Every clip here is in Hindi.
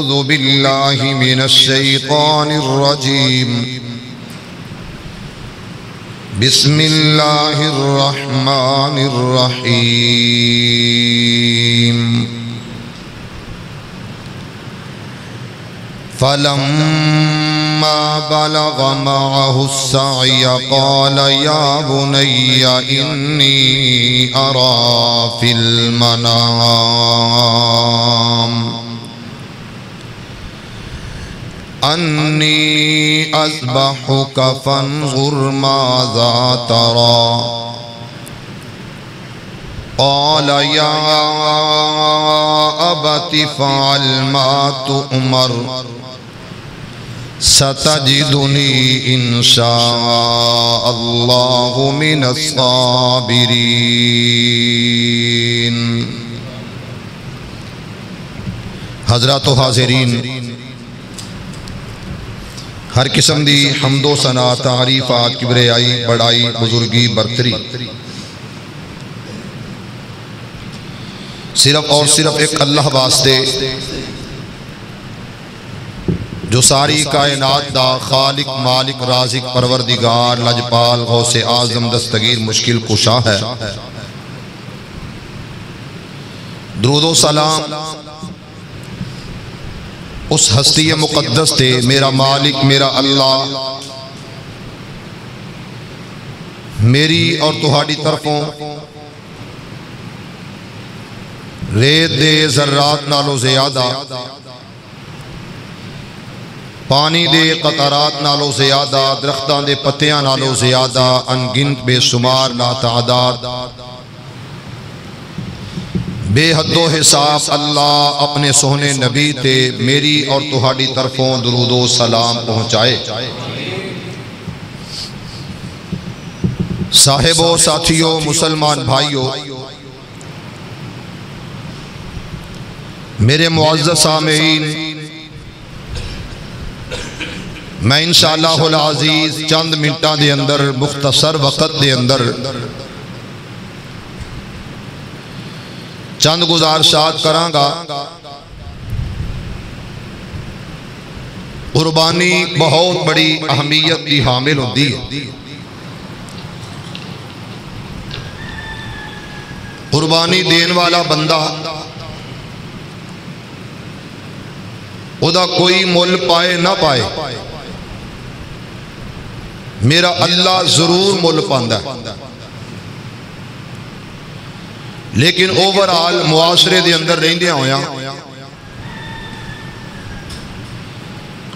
أعوذ بالله من الشيطان الرجيم بسم الله الرحمن الرحيم فلما بلغ معه السعي قال يا بني إني أرى في المنام أني أذبحك فانظر ماذا ترى قال يا أبت افعل ما تؤمر ستجدني إن شاء الله من الصابرين. حضرات و حاضرین, हर किस्म दी हमदो सना तारीफात किबरियाई बड़ाई बुजुर्गी बरतरी सिर्फ और सिर्फ एक अल्लाह वास्ते जो सारी कायनात दा खालिक मालिक राजिक परवरदिगार लजपाल गौसे आजम दस्तगीर मुश्किल कुशा है। दुरूदो सलाम उस हस्ती मुकद्दस थे मेरा मालिक मेरा अल्लाह मेरी और तुहाड़ी तरफों रेत दे जर्रात नालों ज्यादा पानी दे कतरात नालों ज्यादा दरख्तां दे पत्तियां नालों ज्यादा अनगिनत बेशुमार लातादाद बेहदो हिसाब अल्लाह अपने सोहने नबी ते मेरी और तुहाड़ी तरफों दुरूदो सलाम पहुँचाए। साहिबो साथियों मुसलमान भाइयों, मेरे मुअज़्ज़ज़ सामेईन, मैं इंशाअल्लाहुल अज़ीज़ चंद मिनटां दे अंदर मुख्तसर वक्त दे अंदर चंद गुजारशात करांगा। कुर्बानी बहुत बड़ी अहमियत की हामिल होती है। कुर्बानी देने वाला बंदा उदा कोई मुल पाए ना पाए, मेरा अल्लाह जरूर मुल पांदा है। लेकिन ओवरऑल मुआशरे के अंदर रहिंदियां होया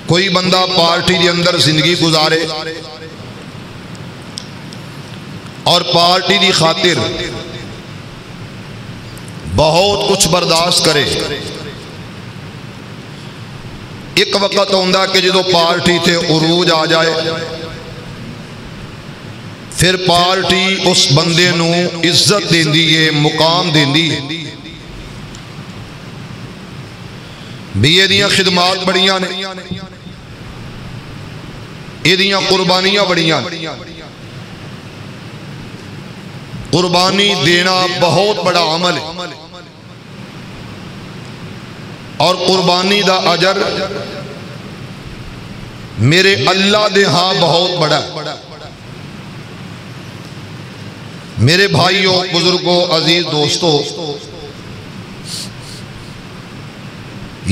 कोई बंदा पार्टी के अंदर जिंदगी गुजारे और पार्टी की खातिर बहुत कुछ बर्दाश्त करे। एक वक्त आंदा कि जो पार्टी से उरूज आ जाए फिर पार्टी उस बंदे नू इज्जत देंदी है, मुकाम देंदी है। बीए दियां खिदमात बड़ियां ने, इहदियां कुर्बानियां बड़ियां ने। कुर्बानी देना बहुत बड़ा अमल है और कुर्बानी दा अजर मेरे अल्लाह दे हां बहुत बड़ा है। मेरे भाइयों, बुजुर्गों, अजीज दोस्तों,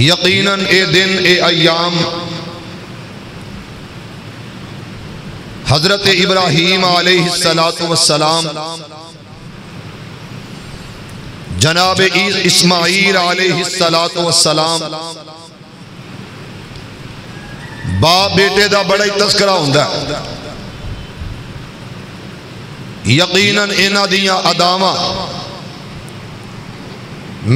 यकीनन ए दिन ए अयाम हजरत इब्राहीम अलैहिस्सलातु वस्सलाम, जनाब इस्माईल अलैहिस्सलातु वस्सलाम, बाप बेटे का बड़ा ही तस्करा होता है। यकीनन इन्हां दियां अदावां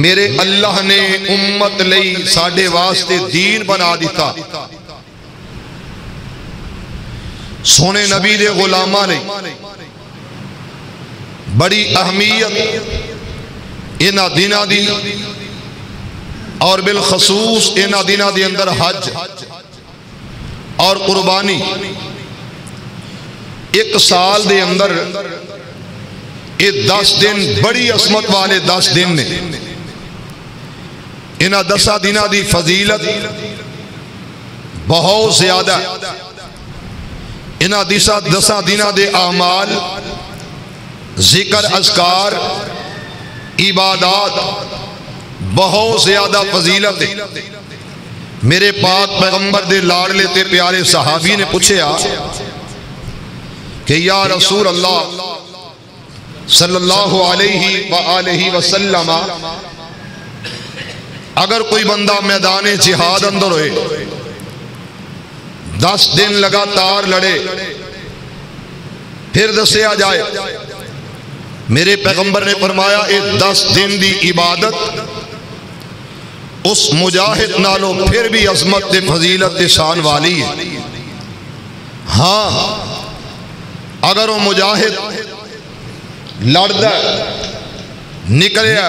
मेरे अल्लाह ने उम्मत लई साडे वास्ते दीन बना दिता। सोने नबी दे गुलामां ने बड़ी अहमियत इन्हां दिनां दी और बिलखसूस इन्हां दिनां दे अंदर हज और कुर्बानी एक साल दे अंदर ये 10 दिन बड़ी असमत वाले 10 दिन ने इन्ह दसा दिनों की फजीलत बहुत ज्यादा, इन्ह दसा दिनों के अमाल जिक्र अज़कार इबादत बहुत ज्यादा फजीलत है। मेरे पाक पैगंबर दे लाडले ते प्यारे सहाबी ने पूछा कि या रसूल अल्लाह सल्लल्लाहु अलैहि वसल्लम, अगर कोई बंदा मैदान जिहाद अंदर होए, 10 दिन लगातार लड़े, फिर दसिया जाए, मेरे पैगंबर ने फरमाया ये 10 दिन की इबादत उस मुजाहिद नालों फिर भी अजमत फजीलत शान वाली है। हाँ, अगर वह मुजाहिद लड़दा निकलिया,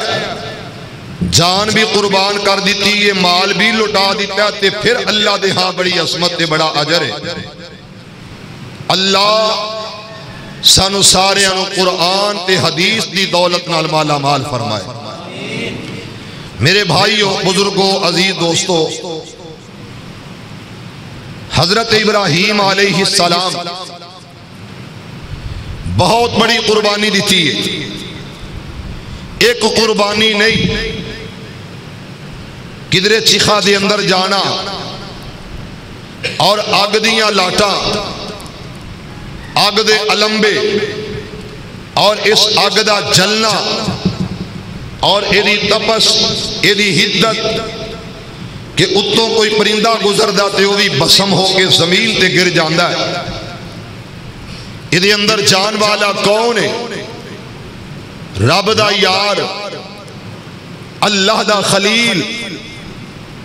जान भी कुर्बान कर दी, ये माल भी लुटा दिता, ते फिर अल्लाह दे हाँ बड़ी असमत ते बड़ा अजर है। अल्लाह सानू सारियां नू कुरान ते हदीस दी दौलत नाल माला माल फरमाए। मेरे भाइयों, बुजुर्गों, अजीज दोस्तों, हजरत इब्राहीम अलैहिस्सलाम बहुत बड़ी कुर्बानी दी थी। एक कुर्बानी नहीं, किधरे चिखा दे अंदर जाना और अग दिया लाटा, अग दे अलंबे और इस अग दा जलना और एदी तपस, एदी हिद्दत कि उत्तों कोई परिंदा गुजरदा ते वो भी भस्म होके जमीन ते गिर जाता है। एदे अंदर जान वाला कौन है? रब दा यार, अल्लाह दा खलील,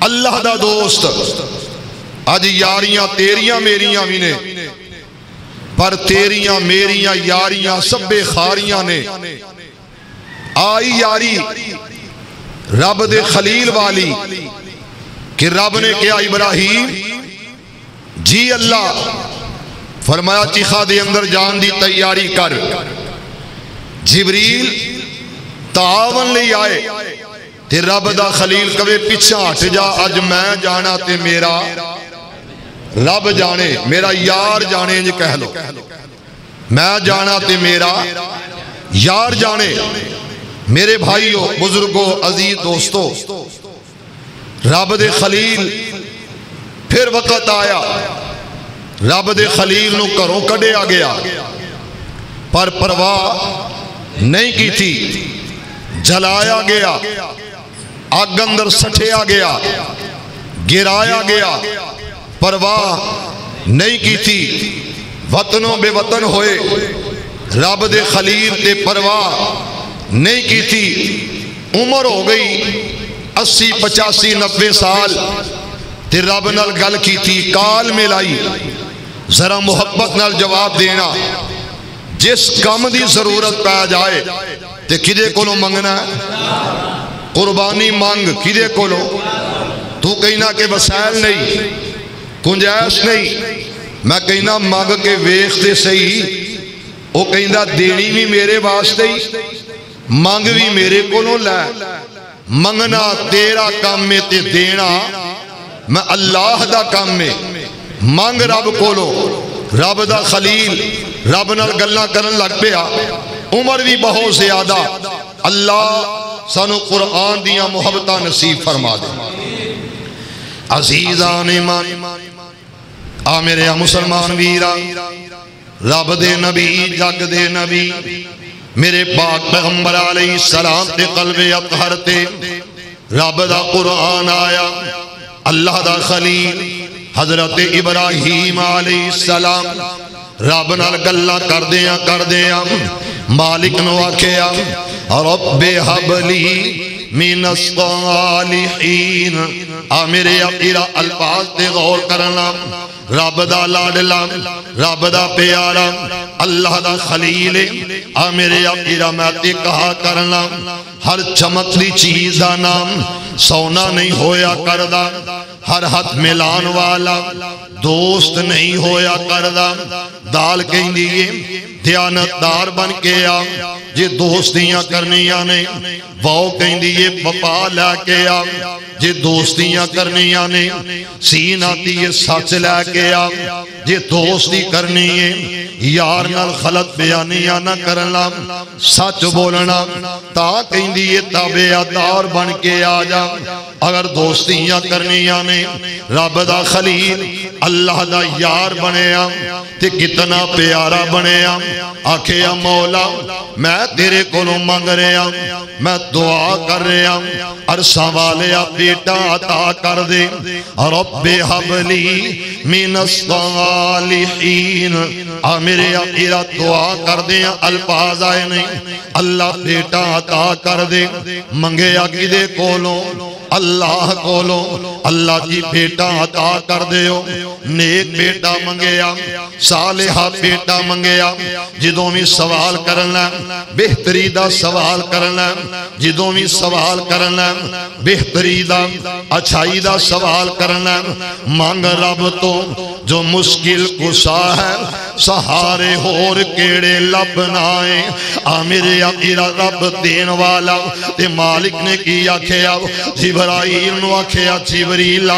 अल्लाह दा दोस्त। अज यारियां तेरियां मेरियां भी ने, पर तेरियां मेरियां यारियां सब्बे खारियां ने। आई यारी रब दे खलील वाली कि रब ने कहा इब्राहीम जी अल्लाह, फरमाया चिखा दे अंदर जान दी तैयारी कर। जिबरील तावन ले आए ते रब दा खलील कवे पिछा हट जा, अज मैं जाना ते मेरा रब जाने, मेरा यार जाने, इंज कह लो, मैं जाना ते मेरा यार जाने। मेरे भाइयों, बुजुर्गों, अजीज दोस्तों, रब दे खलील फिर वक्त आया, रब दे खलील नू घरों कढ़िया गया, पर परवाह नहीं की थी। जलाया गया, अग अंदर सटिया गया, गिराया गया, परवाह नहीं की थी। वतनों बेवतन होए, रब दे खलील ते परवाह नहीं की थी। उम्र हो गई 80 85 90 साल, ते रब नाल गल की थी, काल मिलाई। जरा मुहब्बत नाल जवाब देना, जिस काम की जरूरत पै जाए तो किदे कोलों मंगना? कुर्बानी मंग किदे कोलों? तू कहना कि वसैल नहीं, गुंजाइश नहीं। मैं कहना मंग के वेख ते सही। वो कहना देनी भी मेरे वास्ते ही, मंग भी मेरे कोलों लै। मंगना तेरा काम है ते देना मैं अल्लाह दा काम है। मंग रब कोलों। रब दा खलील रब नाल गल्लां करन लग पिया। उम्र भी बहुत ज्यादा। अल्लाह सानू कुरान दियां मुहब्बतां नसीब फरमा दे। अजीजान ईमान आ मेरे मुसलमान वीरा, रब दे नबी, जग दे नबी, मेरे पाक पैगंबर अलैहिस्सलाम दे कल्बे अतहर ते रब दा कुरान आया। अल्लाह दा खलील हजरत इब्राहीम अलैहिस्सलाम रब नाल गल्लां करदियां मालिक नू आखेआ रब्बे हबली मिनस सालिहीन। आ मेरे अल्फाज ते गौर करना। रब दा लाडला, रब दा प्यारा, अल्लाह दा खलील। आ मेरे अकीरा मैं ते कहा करना, हर चमकदी चीज दा नाम सोना नहीं होया करदा, हर हाथ मिलान वाला दोस्त नहीं होया करदा। दाल कहिंदी ए दयानतदार बन के आ, जे दोस्तियां करनियां ने वाओ कहंदी है वफा लैके आ। जे दोस्तियां करनियां ने सीन आती है सच लैके आ। जे दोस्ती करनी है यार नाल गलत बयानियां ना करना, सच बोलना, ता कहंदी है ताबेदार बन के आ जा। अगर दोस्तियां करनियां ने रब दा खलील अल्लाह दा यार बनेया ते कितना प्यारा बनेया। आखेया मौला मैं तेरे कोलों मंग रहा, मैं दुआ कर रहा, अरसा वाले बेटा अता कर दे। रब हबली मिनस सालिहीन। मेरे इरा दुआ कर दे, अल्फाज आए नहीं। अल्लाह बेटा अता कर दे, मंगे आगी दे कोलों अल्लाह कोलों, अल्लाह जी बेटा अता कर दे। नेक बेटा मंगया, सालेहा बेटा मंगया। जिदों भी सवाल करना बेहतरी दा सवाल करना, जिदों भी सवाल करना बेहतरी दा अच्छाई दा सवाल करना। मांग रब तो जो मुश्किल कुशा है, सहारे होर केड़े लभना है। आमिरे आखिरा रब देन वाला ते मालिक ने की आख्या जिब्राइल नु आख्या जिब्रीला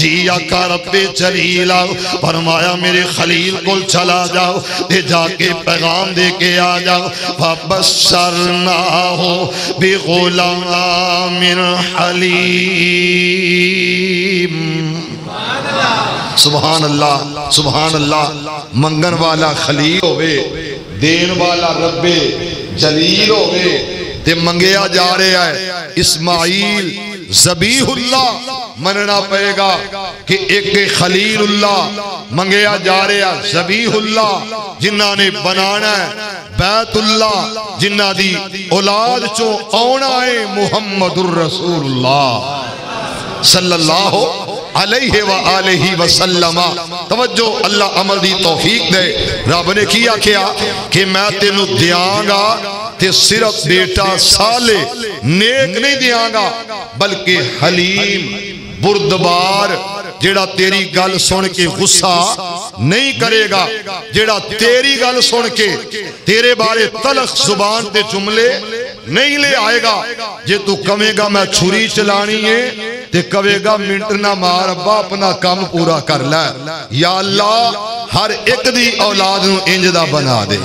जी आका रब्बे चली लाओ। फरमाया मेरे खलील को चला जाओ ते जाके पैगाम दे के आ जाओ। बसरना हो बिगुलामिन हलीम। सुभान अल्लाह, सुभान अल्लाह। मंगन वाला खलील होवे, देन वाला रब्बे जलील होवे ते मंगया जा रहा है। इस्माइल ज़बीहुल्लाह मनना पड़ेगा कि एक खलीलुल्लाह मंगया जा रहा, ज़बीहुल्लाह जिन्ना ने बनाना है, बैतुल्लाह जिन्ना दी औलाद चो आना है मुहम्मदुर रसूलुल्लाह सल्लल्लाहु अलैहि व आलिहि वसल्लम। तवज्जो, अल्लाह अमल दी तौफीक दे। रब ने की आख्या कि मैं तेनू दियांगा ते सिर्फ बेटा साले नेक नहीं दियांगा, बल्कि हलीम बुर्दबार जेड़ा तेरी गल सुन के गुस्सा नहीं करेगा, जेड़ा तेरी गल सुन के तेरे बारे तलख जुबान ते जुमले नहीं ले आएगा। जे तू कवेगा मैं छुरी चलानी है ते कवेगा मिंट ना मार अब्बा अपना काम पूरा कर लै। या अल्लाह हर एक दी औलाद नूं इंज दा बना दे।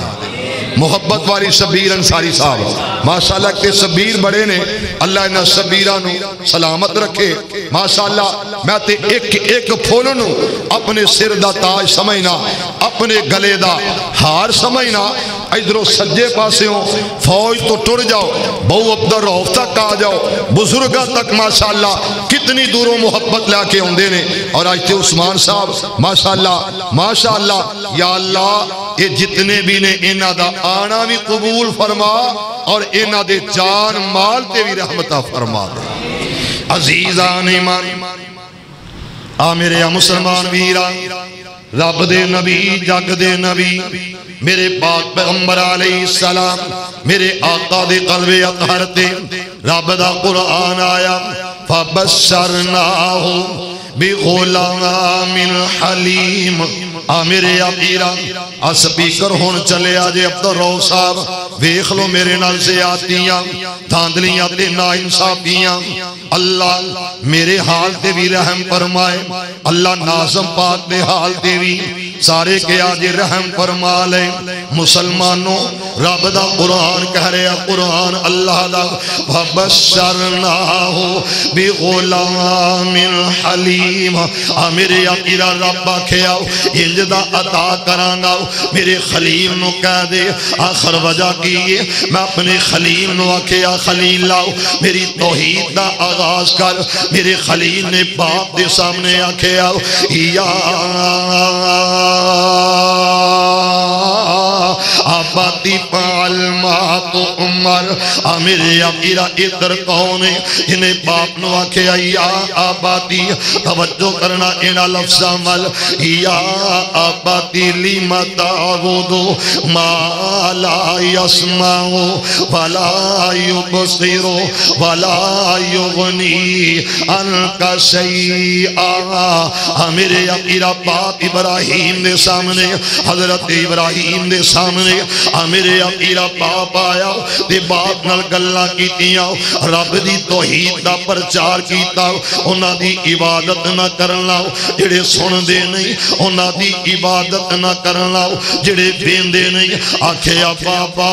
मुहब्बत वाली सबीर अंसारी साहब माशाल्लाह के सबीर बड़े ने, अल्लाह इन्हां सबीरां नूं सलामत रखे। माशाल्लाह मैं ते एक एक फुल नूं अपने सिर दा ताज समझना, अपने गले दा हार समझना। इधरों सज्जे पास्यों फौज तो टुर जाओ, बहु अब्दुल रऊफ तक आ जाओ, बुजुर्गां तक माशाल्लाह कितनी दूरों मुहब्बत लाके आउंदे ने। और आज ते उस्मान साहब माशाल्लाह माशाल्लाह। या अल्लाह ये जितने भी ने इन्हां दा आना भी कबूल फरमा और इन्हां दे जान माल ते भी रहमता फरमा। अजीजान ईमान आ मेरे मुसलमान वीरा, रब दे नबी जग दे नबी मेरे पाक पैगंबर अलैहिस्सलाम मेरे आका दे कल्बे अतहर ते रब दा कुरान आया। फबशरनाहु बिगुलामिन हलीम। आ मेरे आकीरा आ स्पीकर हुण चले आ जे अब्दुल रऊफ साहब वेख लो मेरे नाल ज्यादतियां धांधलियां ते नाइंसाफियां। अल्लाह मेरे हाल ते भी रहम फरमाए, अल्लाह नाज़म पाक दे हाल ते भी सारे के आज रहम फरमा ले। मुसलमानों रब दा कुरान कह रहा, कुरान अल्लाह दा। फबशरनाहु बिगुलामिन हलीम। आ मेरे आकीरा रब आख्या इंज दा अता करांगा। मेरे खलील नू कह दे आखर वजह की है मैं अपने खलील नू आख्या खलील लाओ मेरी तौहीद दा आगाज कर। मेरे खलील ने बाप दे सामने आख्या या आबादी पाल मातो उमर। आ मेरे आकीरा इधर कौन है इन्हें बाप नू आख्या या आबादी। तवज्जो करना इना लफ्जा मल या आबादी लिमा ताबुदु मा ला यसमाउ वला युबसिरु वला युगनी अनका शैआ। मेरे आकीरा बाप इब्राहीम दे सामने, हजरत इब्राहीम दे सामने सामने आ मेरे अकीरा पाप आया ते बाप नाल गल्लां कीतियां, रब दी तौहीद दा प्रचार कीता, उन्हां दी इबादत ना करन लाओ जिहड़े सुनदे नहीं, उन्हां दी इबादत ना करन लाओ जिहड़े वेंदे नहीं। आखिया पापा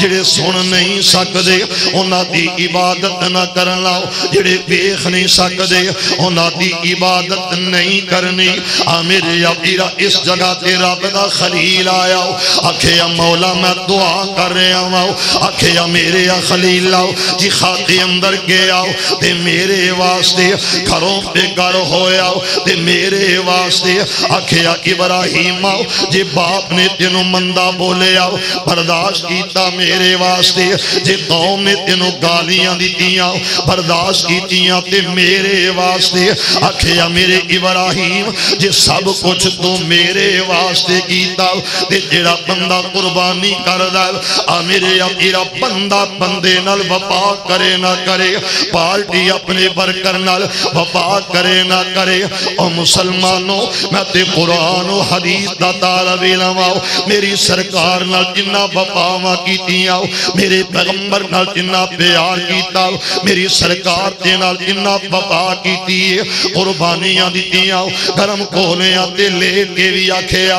जिहड़े सुन नहीं सकदे उन्हां दी इबादत ना करन लाओ, जिहड़े वेख नहीं सकदे उन्हां दी इबादत नहीं करनी। आ मेरे अकीरा इस जगह ते रब दा खलील आया, आखिया मौला मैं दुआ कर रहा वाओ, आखिया मेरे आ खलील लाओ जी खाते अंदर के आओ ते मेरे वास्ते घरों पे घर होया ते मेरे वास्ते। आखिया इब्राहिम आओ जे बाप ने तेनों मंदा बोले आओ बर्दाश्त कीता मेरे वास्ते, जे कौम ने तेनों गालियां दितियां बर्दाश्त कीतियां ते मेरे वास्ते। आखिया मेरे इब्राहिम जे सब कुछ तू मेरे वास्ते कीता ते जेड़ा बंदा कुर्बानी करदा आ मेरे अकीरा बंदा बंदे नाल वफा करे ना करे, पार्टी अपने वर्कर नाल वफा करे ना करे। ओ मुसलमानों मैं ते कुरान ओ हदीस दा तालबे लवाओ, मेरी सरकार नाल जिन्ना वफावां कीतियां, मेरे पैगंबर नाल जिन्ना प्यार कीता, मेरी सरकार दे नाल जिन्ना वफा कीती है, कुर्बानियां दित्तियां, गरम कोलियां ते लेके भी आखेआ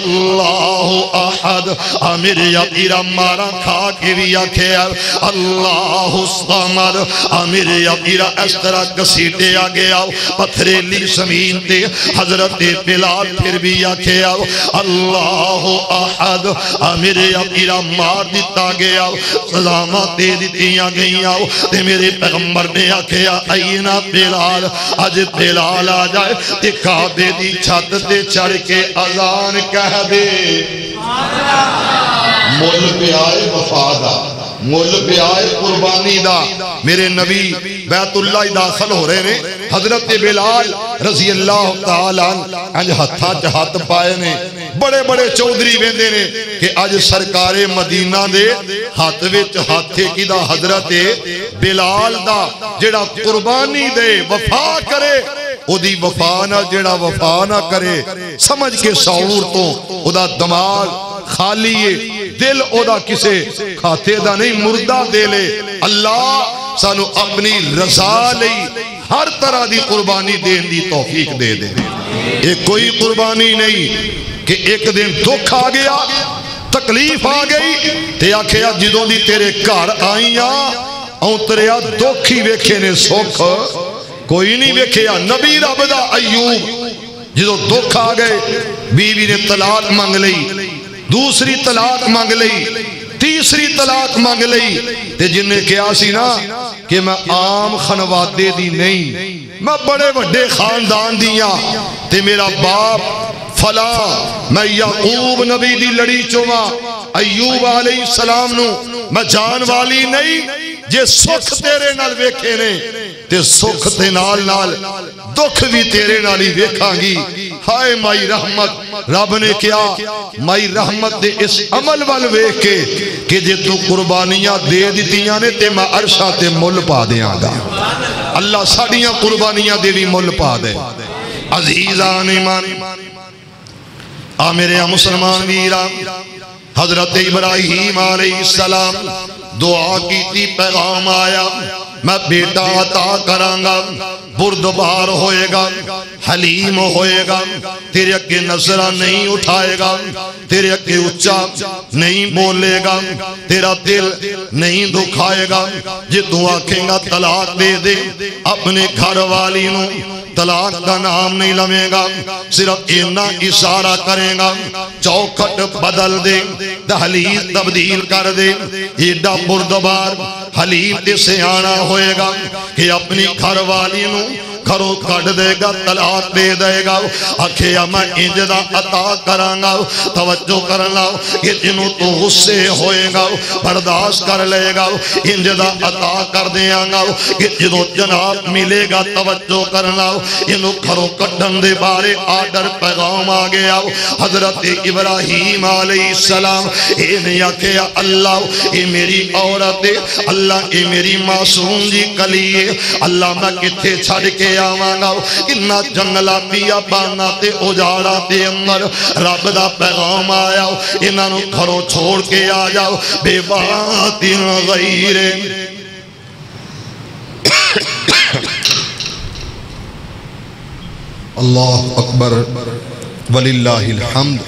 अल्लाहु अहद। आ मेरे अकीरा मारा खा के भी आखेआ अल्लाहु समद। आ मेरे अकीरा इस तरह घसीटे आ गया पथरेली जमीन ते हजरत बिलाल फिर भी आखेआ अल्लाहु अहद। आ मेरे अकीरा मार दिता गया, सलामा दे दितियां गईयां ते मेरे पैगंबर ने आखेआ आइना बिलाल, अज बिलाल आ जाए ते काबे दी छत ते चढ़ के अजान कह दे। मुल प्याए वफा दा, मुल प्याए कुर्बानी दा। मेरे नबी बैतुल्लाह दाखिल हो रहे ने, हजरत बिलाल रजी अल्लाह तआला अंज हत्थां च हत्थ पाए ने, बड़े बड़े चौधरी वेंदे ने कि अज सरकारे मदीना दे हाथ विच हाथ किदा हजरत बिलाल दा, जेड़ा कुर्बानी दे वफा करे ओदी वफा ना, जेड़ा वफा ना करे समझ के सौर तो ओदा दिमाग खाली है, दिल ओदा किसे खाते दा नहीं, मुर्दा दे ले। अल्लाह सानू अपनी रजा लई हर तरह की कुर्बानी देने की तौफीक दे दे। एक कोई कुर्बानी नहीं कि एक दिन दुख आ गया, तकलीफ आ गई ते आखिया जिदों दी तेरे घर आई औंतरिया दुख ही वेखे ने, सुख कोई नहीं वेखिया। नबी रब दा अयूब जिदों दुख आ गए, बीवी ने तलाक मंग लई, दूसरी तलाक मंग लई, तीसरी तलाक मंग लई, ते जिन्ने कहा सी ना कि मैं आम खनवादे दी नहीं, मैं बड़े वड्डे खानदान दी हां ते मेरा बाप फला, मैं याकूब नबी दी लड़ी चोवा अयूब अलैहिस्सलाम नू मैं जान वाली नहीं, जे सुख तेरे नाल वेखे ने ते सुख ते नाल नाल दुख भी तेरे नाल ही वेखांगी। हाय माई रहमत, रब ने क्या माई रहमत दे इस अमल वाल वेख के कि जे तू कुर्बानियां दे दितियां ने ते मैं अरशा ते मुल पा देंगा। अल्लाह साड़ियां कुर्बानियां दे भी मुल पा दे। अजीजा ने मानी आ मेरे मुसलमान वीरा, हजरत इब्राहिम अलैहिस्सलाम दुआ की, पैगाम आया मैं बेटा अता करांगा, बुरदबार होएगा, हलीम होएगा, तेरे अगे नजरा नहीं उठाएगा, तेरे अगे उच्चा नहीं बोलेगा, तेरा दिल नहीं दुखाएगा। जे तू आखेगा तलाक दे दे अपने घर वाली नू, तलाक का नाम नहीं लवेगा, सिर्फ इन्ना इशारा करेगा चौखट बदल दे, दहलीज तब्दील कर दे। एडा बुरदबार हलीम ते सियाना होएगा कि अपनी घर वाली नू घरों कट देगा, तलाक दे देगा। आखिया मैं इंज दा अता करांगा, तवज्जो कर लाओ कि जिन्हों तू गुस्से होएगा बर्दाश्त कर लेगा, इंज दा अता कर देंगा कि जो जनाब मिलेगा तवज्जो कर लाओ। इनू घरों कट्टन दे बारे आर्डर पैगाम आ गया। हजरत इब्राहिम अलैहिस्सलाम ये नहीं आखिया अल्लाह ये मेरी औरत है, अल्लाह ये मेरी मासूम जी कली है, अल्लाह मैं किथे छड़ के के आवांगा किन्ना जंगला पिया बाना ते उजाड़ा दे अंदर रब दा पैगाम आया इन्हां नूं घरों छोड़ के आ जाओ बेवादिन गैरे अल्लाह अकबर वलिल्लाहिल हम्द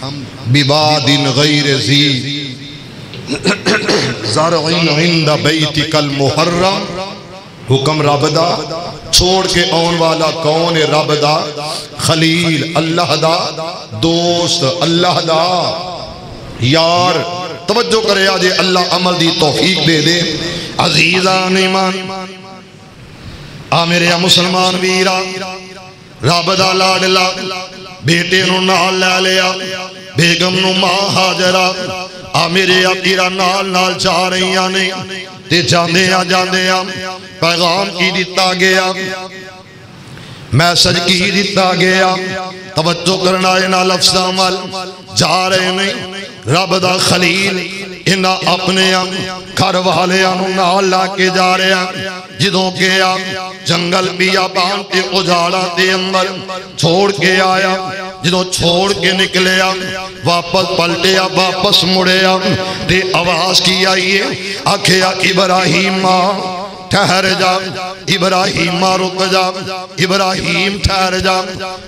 बिवादिन गैरे जी ज़रअन इंदा बैतिकल मुहर्रम हुक्म रब दा छोड़ के आने वाला कौन है रब दा खलील अल्लाह दा दोस्त अल्लाह दा यार तवज्जो करे जे अल्लाह अमल दी तौफीक दे दे। अजीज़ान ईमान आ मेरे मुसलमान वीरा रब दा लाडला बेटे नूं नाल लै लिया बेगम नूं मां हाजरा आ मेरे आकीरा नाल नाल जा रही ने ते जांदे आ पैगाम की दिता गया मैसेज की दिता गया तवज्जो करना इना लफ्जां वाल जा रहे ने रब दा खलील इना अपने घर वाले नाल ला के जा रहा जदों गया जंगल बियाबान ते उजाड़ा दे अंदर छोड़ के आया जदों छोड़ के निकलिया वापस पलटिया वापस मुड़िया ते आवाज की आई है आखिया इब्राहीमा ठहर जा इब्राहीमा रुक जा इब्राहीम ठहर जा।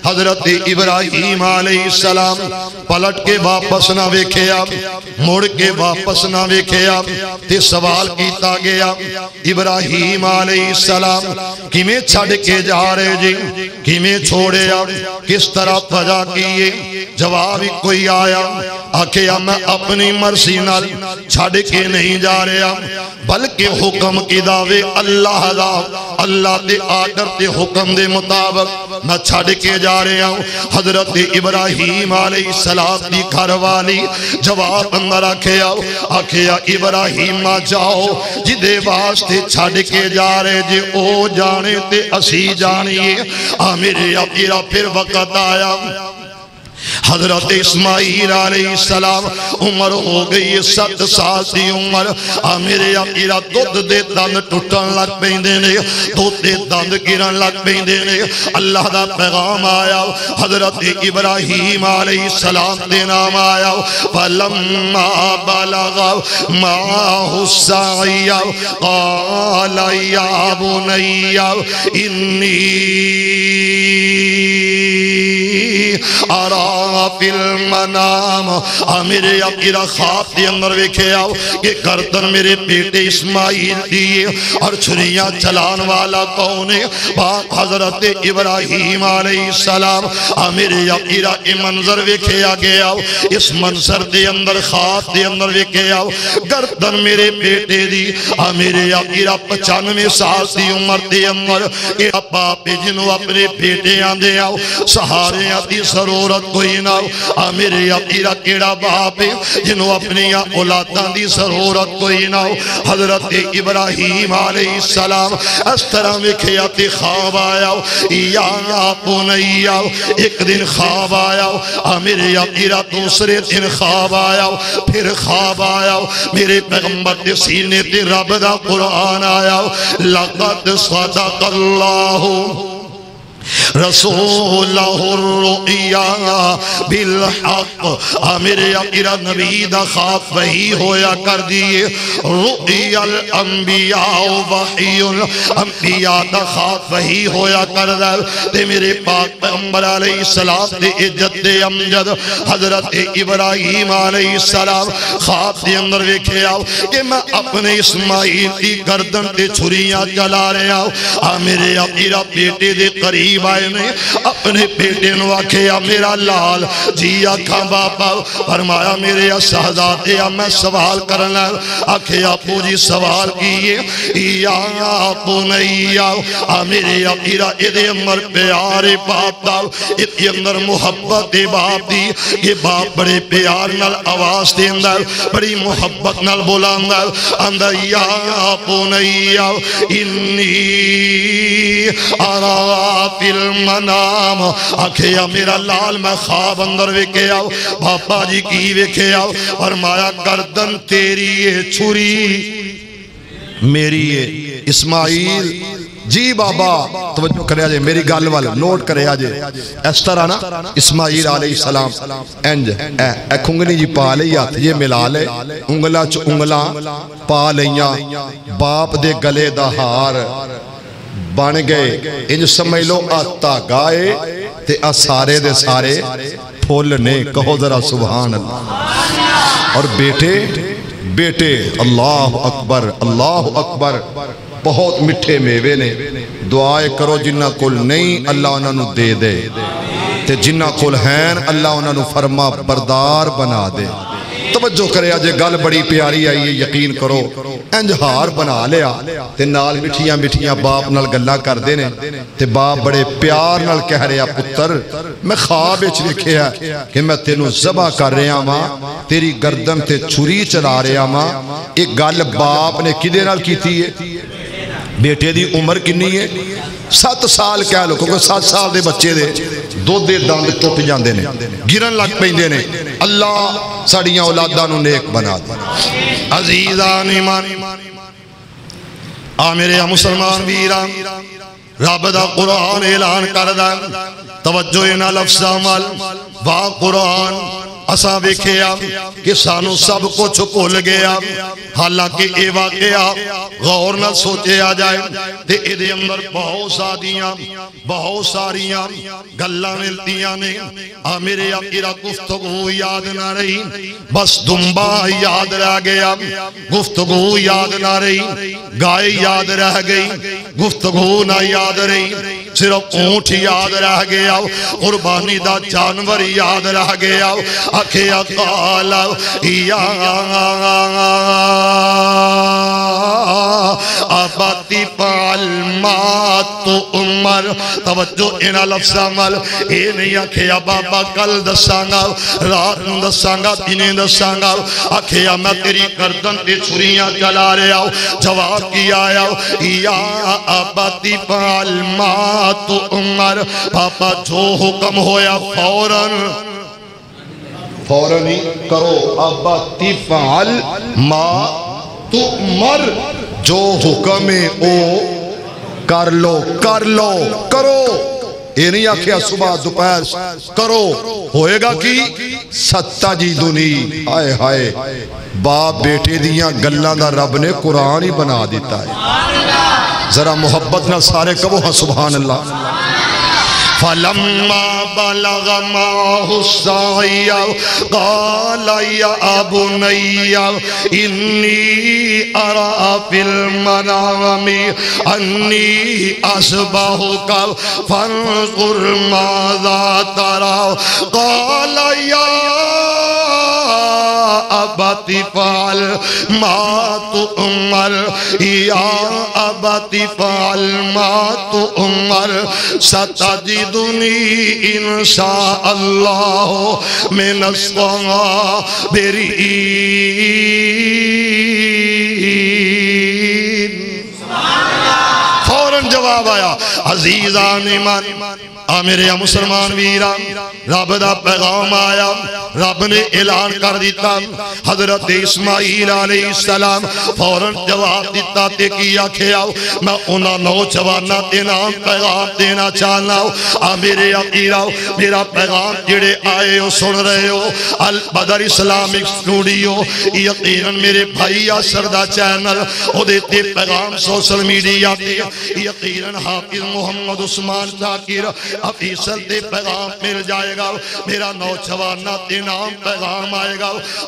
हजरत इब्राहीम अलैहिस्सलाम पलट के वापस ना वेखिया मुड़ के वापस ना वेखिया ते सवाल कीता गया इब्राहीम अलैहिस्सलाम किवें छड़ के जा रहे जी किवें छोड़िया किस तरह फजा किए जवाब कोई आया आखिया मैं अपनी मर्जी नाल छड़ के नहीं जा रहा बल्कि हुक्म की दावे अल्लाह दा अल्लाह दे आदर ते हुक्म दे मुताबिक मैं छड़ के जा रहा हूं। हजरत इब्राहीम अलैहिस्सलाम दी घरवाली जवाब अंदर आखिया इब्राहीम जाओ जिदे वास्ते छड़ के जा रहे जे ओ जाने ते असी जानिए आ मेरे आकीरा फिर वक्त आया हजरत इस्माईल अलैहिस्सलाम उम्र हो गई 7 साल की उम्र आ मेरे आकीरा दुध दे दंद टुटन लग पैंदे ने दुध दे दंद गिरन लग पैंदे ने अल्लाह दा पैगाम आया हजरत इब्राहीम अलैहिस्सलाम दे नाम आया फलम्मा बलगा माहु साया क़ाल या बुनैया इन्नी इस मंजर के अंदर खाप के अंदर वेखे आओ गर्दन मेरे बेटे दी आ मेरे आकीरा 95 साल की उम्र के अंदर यह पापे जिन्हों अपने बेटे आंदे आओ सहारे दी जरूरत कोई ना आ मेरे आकीरा केड़ा बाप है जिन्हों अपनी औलादा की जरूरत कोई ना। हजरत इब्राहीम अलैहिस्सलाम इस तरह वेखिया ते ख्वाब आया या बुनैया एक दिन ख्वाब आया आ मेरे आकीरा दूसरे दिन ख्वाब आया फिर ख्वाब आया मेरे पैगंबर के सीने ते रब दा कुरान आया लक़द सदक़ल्लाहु हजरत इब्राहीम अलैहिस्सलाम ख्वाब के अंदर वेखे आओ कि मैं अपने इस्माईल की गर्दन ते छुरियां चला रहा आ मेरे आकीरा बेटे दे करीब आए अपने बेटे ने आखिया मेरा लाल जी आखा बाबा फरमाया मेरे शहजादे मैं सवाल करना आखिया आपू जी सवाल प्यारे बाप दा अंदर मुहब्बत दे बाप दी ये बाप बड़े प्यार नाल आवाज देंदा बड़ी मुहब्बत नाल बोलांदा आंदा या आपू नहीं आओ इन्नी आरा मनाम आखिया मेरा लाल मैं ख्वाब अंदर वेखे आओ बाबा जी की वेखे आओ और माया गर्दन तेरी है छुरी मेरी है। इस्माईल जी बाबा तवज्जो करया जे मेरी गल वाल नोट करया जे इस तरह ना इस्माइल अलैहिस्सलाम इंज ए खुंगनी जी पा लई हाथ जे मिला ले उंगला च उंगला पा लईया बाप दे गले दा हार बन गए इंज समझ लो आता गाए ते आ सारे दे सारे फुल ने कहो जरा सुभान अल्लाह। और बेटे बेटे अल्लाह अकबर अल्लाह अकबर बहुत मिठे मेवे ने दुआएं करो जिन्ना कोल नहीं अल्लाह उन्होंने दे दे ते जिन्ना कोल हैं अल्लाह उन्होंने फरमा बरदार बना दे। तवज्जो करे अजे गल बड़ी प्यारी आई है यकीन करो इंजहार बना लिया ते नाल मिठियां मिठियां बाप नाल गल्लां करदे ने ते बाप बड़े प्यार नाल कह रहा पुत्तर मैं ख्वाब विच वेखिया कि मैं तेनू ज़बा कर रहा वां तेरी गर्दन ते छुरी चला रहा वां। इह गल बाप ने किदे नाल कीती है बेटे दी उम्र किन्नी है 7 साल कह लो क्योंकि 7 साल दे बच्चे दे दुध दे दंद टुट जाते हैं गिरन लग पैंदे ने। अल्लाह साड़ियां औलादां नूं नेक बना दे। अजीजान ईमान आ मेरे मुसलमान वीरां रब दा कुरान ऐलान करदा तवज्जो इन्हां लफ्ज़ां वाल वाह कुरान असा वेख्या कि सानू सब कुछ भुल गया हालांकि यह वाकया गौर न सोचा जाए तो ये अंदर बहुत सारिया गल्लां मिलदियां ने। मेरे अकीरा गुफ्तगू याद ना रही बस दुम्बा याद रह गया गुफ्तगू याद ना रही गाय याद रह गई गुफ्तगू ना याद रही सिर्फ ऊंट याद रह गया कुर्बानी का जानवर याद रह गया आखिया काला आबादी पाल मातो उमर तवज्जो इना लफ्जा मल ये नहीं आखिया बाबा कल दसांगा रात नूं दसांगा दिने दसांगा आखिया मैं तेरी गर्दन ते छुरियां चला रहा जवाब की आया या आबादी पाल मातो उमर पापा जो हुक्म होया फौरन ही करो अब तिफाल माँ तू मर जो हुक्म है ओ कर लो करो ये नहीं आखिया सुबह दोपहर करो होएगा कि सत्ता जी दुनी। हाय हाय बाप बेटे दियां गल्लां दा रब ने कुरान ही बना दिता है। जरा मोहब्बत ना सारे कहो हाँ सुभान अल्लाह। फलम्मा बलग माहु साय काल या अबुनैया इन्नी अरा फिल मनामी अन्नी असबाहु का फंसुर मादा तरा काल या अबति पाल मातु उमर या अबति पाल मातु उमर सताजी दुनी इंशा अल्लाह में नस्वा बेरी फौरन जवाब आया। अजीजा ने मान आ मेरे मुसलमान वीरा रब दा पैगाम आया रब ने ऐलान कर दिता हजरत इस्माइल अलैहिस्सलाम फौरन जवाब दिता ते की आखिया मैं उन्हां नौजवानों के नाम पैगाम देना चाहना आ मेरे अकीरा मेरा पैगाम जेड़े आए हो सुन रहे हो अल बदर इस्लामिक स्टूडियो यकीनन मेरे भाई असर दा चैनल ओदे ते पैगाम सोशल मीडिया ते यकीनन हाफिज मोहम्मद उस्मान शाकिर अफीसल दे पैगाम मिल जाएगा मेरा नौजवाना ते नाम पैगाम आएगा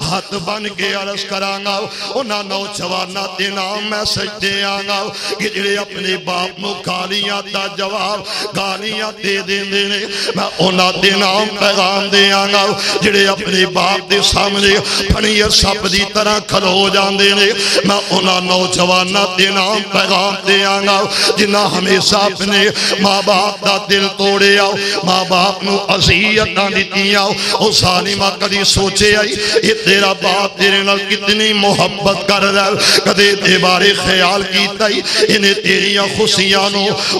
हाथ बन के अरज करांगा उन्हां नौजवाना ते नाम मैं सजदे आंगा कि जिहड़े अपने बाप नूं गालियां दा जवाब गालियां दे देंदे ने मैं उन्हां दे नाम पैगाम देआंगा जिहड़े अपने बाप दे सामने फणीर सप दी तरह खलो जांदे ने मैं उन्हां नौजवाना ते नाम पैगाम देआंगा जिन्हां हमेशा अपने माँ बाप दा दिल तोड़े आओ माँ बाप नूं असीयतां दित्तियां ओ सालिमा कदी सोचे आई ये तेरा बाप तेरे नाल कितनी मोहब्बत करदा कदे इहदे बारे ख्याल कीता ही इहने तेरियां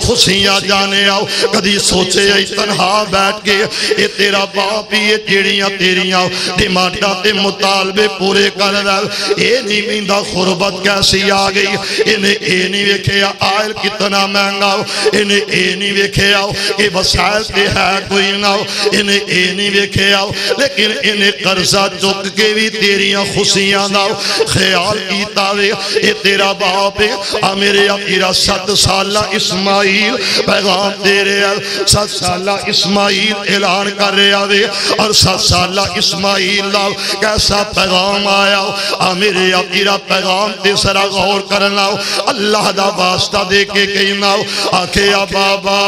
खुशियां जाने आओ कदी सोचे आई तन्हा बैठ के ये तेरा बाप ही जेड़ियां तेरियां डिमांडां ते मुतालबे पूरे करदा ए नहीं मींदा गुरबत कैसी आ गई इहने ए नहीं वेखिया आयल कितना महंगा इन्हें यह नहीं वेखे आओ कि वसायत है कोई ना इन्हें यह नहीं वेखे आओ लेकिन इन्हें कर्जा चुक के भी तेरिया खुशियां का ख्याल किया वे ये तेरा बाप है मेरे तेरा 7 साला इस्माइल पैगाम दे रहा 7 साला इस्माइल ऐलान कर रहा वे और 7 साला इस्माइल का कैसा पैगाम आया आ मेरे तेरा पैगाम ते सरा गौर करना अल्लाह दा वास्ता दे के कहना आखे आ बाबा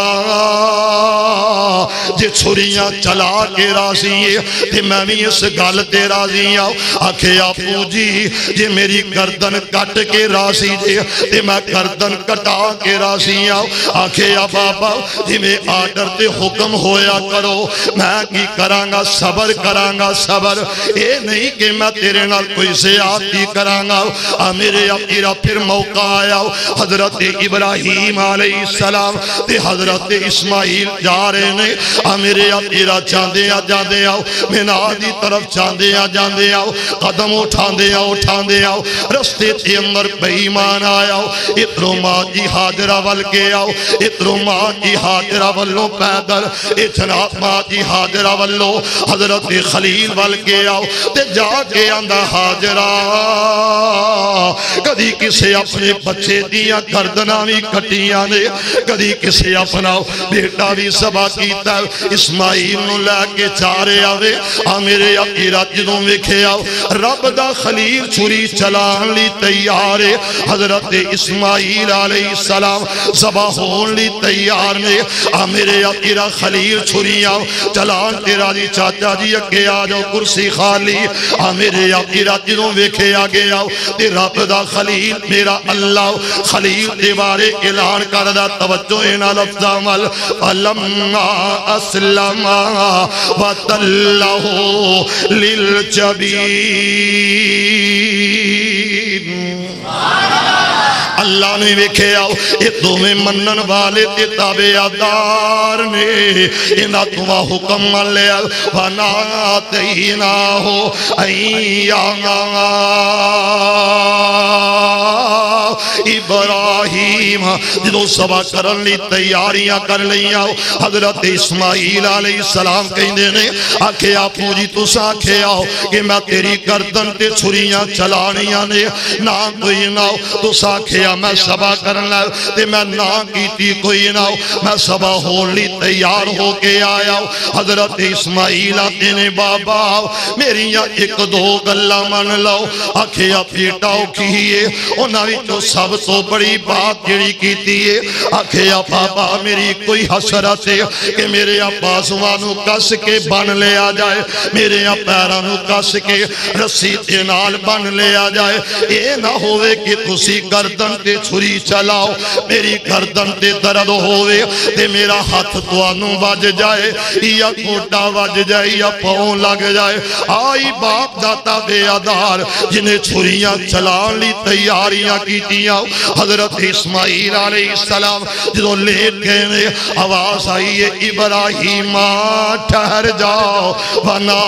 जे छुरियां चला के राजी है मैं भी इस गल ते राजी आओ आखे आपू जी जे मेरी गर्दन कट के राजी जे मैं गर्दन कटा के राजी आओ आखे आ बाबा जिमें आर्डर ते हुक्म होया करो मैं की करांगा सबर करांगा सबर ये नहीं कि मैं तेरे नाल कोई ज्यादती करांगा आ मेरे तेरा फिर मौका आया हजरत इब्राहिम अलैहिस्सलाम ते हजरत इस्माइल जा रहे ने आ मेरे तेरा जांदे आ जांदे आओ मिना दी तरफ जांदे आओ कदम उठांदे आओ रस्ते ते अंदर बेईमान आओ इधरों माँ की हाजरा वल के आओ इधरों माँ की हाजरा वलों पैदल इतना माँ की हाजरा वलों हजरत खलील वल के आओ ते जाके आंदा हाजरा कदी किसे अपने बच्चे दिया गर्दना भी कटिया ने कदी किसे अपना बेटा भी सभा किया इस्माइल नूं लैके जा रहे आवे आ मेरे तेरा जदों वेखे आओ रब दा खलील छुरी चलाण लई तैयार है हजरत इस्माइल अलैहिस्सलाम सभा होण लई तैयार ने आ मेरे तेरा खलील छुरी आओ चलाण तेरा जी चाचा जी अगे आ जाओ कुर्सी खाली आ मेरे तेरा जदों वेखे आ गए आओ ते रब दा खलील मेरा अल्लाह खलील दे बारे ऐलान करदा तवज्जो इना लफ्ज़ां वल अलम्मा अस्लमा वतल्लाहु लिल जबीन अल्लाह ने वेखे आओ ये दोवें मनन वाले ते ताबेदार ने इन्हां तू हुक्म मान लिया वना तैना हो अय्या इब्राहिम जो सभा करन लई तैयारियां कर लईआं हजरत इस्माइल अलैहिस्सलाम कहंदे ने आखे आपू जी तुसां आखे आओ कि मैं तेरी गर्दन ते छुरियां चलाणियां ने ना कोई ना तुसां आखे मैं सभा करना ते मैं ना की कोई ना मैं सभा होली तैयार होके आया हजरत इस्माइल आते ने बाबा मेरिया 1-2 गल्लां मन लो आखे बेटा उखीए उन्होंने सब तो बड़ी बात जी की आखे बाबा मेरी कोई हसरत है कि मेरे बाजुआ कस के बन लिया जाए मेरे पैरों को कस के रस्सी के नाल बन लिया जाए ये ना हो कि तुसी गर्दन ते छुरी चलाओ मेरी गर्दन ते दर्द होवे ते मेरा हाथ तुहानू वज जाए या कोटा वज जाए या पांव लग जाए आई बाप दाता बेअदार जिन्हें छुरियां चलाने ली तैयारियां कीतियां हजरत इस्माइल अलैहिस्सलाम जो लेट गए आवाज आई है इब्राहिम ठहर जाओ बना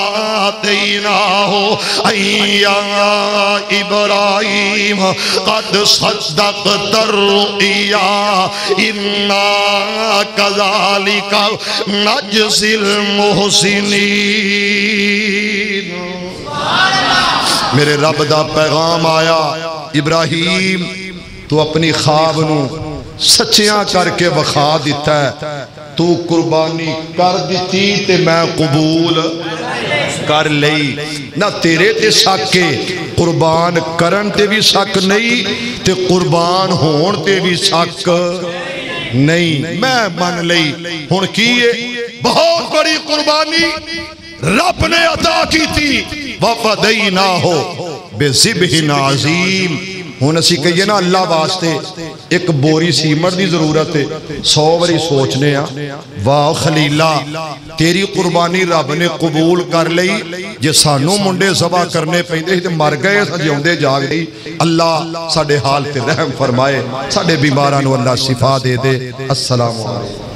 तैना हो अय्या इब्राहिम कद मेरे रब दा पैगाम आया इब्राहिम तू अपनी ख्वाब नू सच्चियां करके विखा दिता है तू कुर्बानी कर दी ते मैं कबूल कर लई ना तेरे ते शक कुर्बान करन ते भी शक नहीं ते कुर्बान होण ते भी शक नहीं मैं मन लई हुण की बहुत बड़ी कुर्बानी रब ने अदा की थी वफदई ना हो बेजिबह नाजीम हुण असीं कहिए ना अल्लाह वास्ते एक बोरी सीमट की जरूरत है 100 बारी सोचने वाह खलीला तेरी कुर्बानी रब ने कबूल कर लई जे सानू मुंडे जबा करने पैंदे ते मर गए जिउंदे जाग गई अल्लाह साडे हाल ते रहम फरमाए साडे बीमारां नूं अल्लाह शिफा दे दे अस्सलाम वालेकुम।